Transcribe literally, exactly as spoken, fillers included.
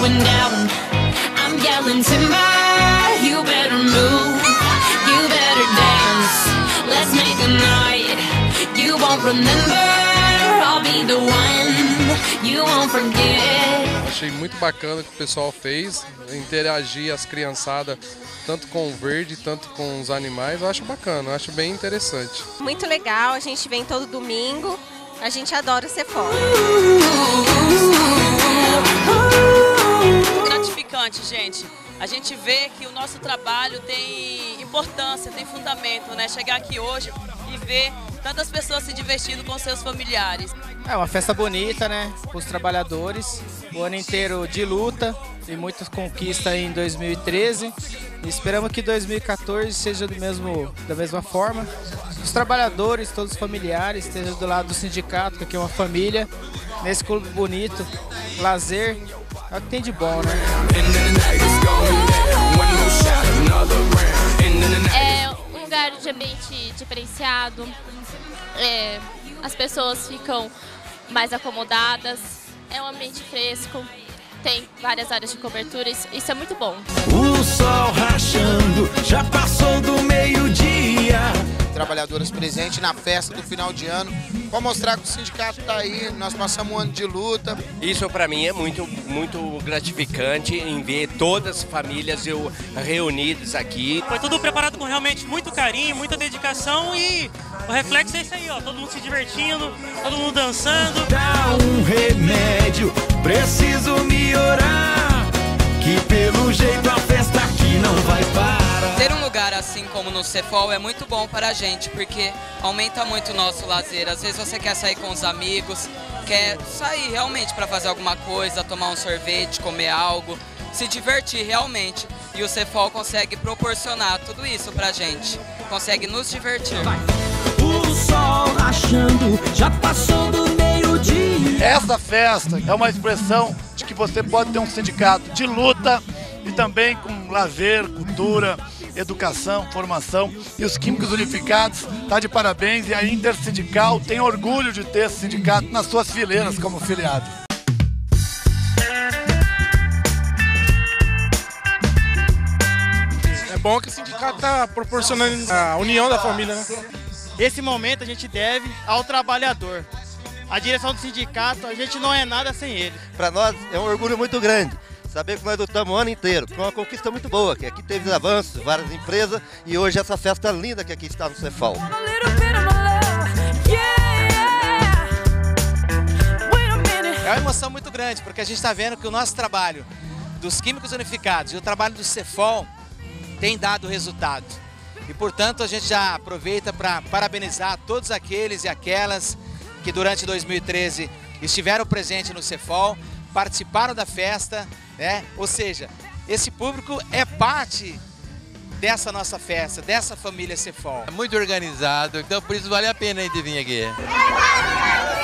going down. I'm yelling timber, you better move, you better dance. Let's make a night you won't remember. I'll be the one you won't forget. Achei muito bacana o que o pessoal fez, interagir as criançadas tanto com o verde, tanto com os animais. Eu acho bacana, eu acho bem interessante. Muito legal, a gente vem todo domingo. A gente adora o Cefol. Gratificante, gente. A gente vê que o nosso trabalho tem importância, tem fundamento, né? Chegar aqui hoje e ver tantas pessoas se divertindo com seus familiares. É uma festa bonita, né? Para os trabalhadores. O ano inteiro de luta e muitas conquistas em dois mil e treze. E esperamos que dois mil e quatorze seja do mesmo, da mesma forma. Os trabalhadores, todos os familiares, esteja do lado do sindicato, que aqui é uma família. Nesse clube bonito, lazer, é o que tem de bom, né? É um lugar de ambiente diferenciado, é, as pessoas ficam mais acomodadas, é um ambiente fresco, tem várias áreas de cobertura, isso, isso é muito bom. O sol rachando, já passou do meio-dia. Trabalhadoras presentes na festa do final de ano, para mostrar que o sindicato está aí, nós passamos um ano de luta. Isso para mim é muito, muito gratificante, em ver todas as famílias eu, reunidas aqui. Foi tudo preparado com realmente muito carinho, muita dedicação e o reflexo é isso aí, ó, todo mundo se divertindo, todo mundo dançando. Dá um remédio, preciso me orar, que pelo jeito a festa aqui não vai parar. Ter um lugar assim como no Cefol é muito bom para a gente, porque aumenta muito o nosso lazer. Às vezes você quer sair com os amigos, quer sair realmente para fazer alguma coisa, tomar um sorvete, comer algo, se divertir realmente. E o Cefol consegue proporcionar tudo isso para a gente, consegue nos divertir. O sol rachando, já passou do meio-dia. Essa festa é uma expressão de que você pode ter um sindicato de luta e também com lazer, cultura, educação, formação, e os Químicos Unificados está de parabéns, e a Intersindical tem orgulho de ter esse sindicato nas suas fileiras como filiado. É bom que o sindicato está proporcionando a união da família, né? Esse momento a gente deve ao trabalhador. A direção do sindicato, a gente não é nada sem ele. Para nós é um orgulho muito grande. Saber que nós lutamos o ano inteiro, foi uma conquista muito boa, que aqui teve avanços, várias empresas, e hoje essa festa linda que aqui está no Cefol. É uma emoção muito grande, porque a gente está vendo que o nosso trabalho dos Químicos Unificados e o trabalho do Cefol tem dado resultado. E, portanto, a gente já aproveita para parabenizar todos aqueles e aquelas que durante dois mil e treze estiveram presentes no Cefol, participaram da festa, né? Ou seja, esse público é parte dessa nossa festa, dessa família Cefol. É muito organizado, então por isso vale a pena a gente vir aqui.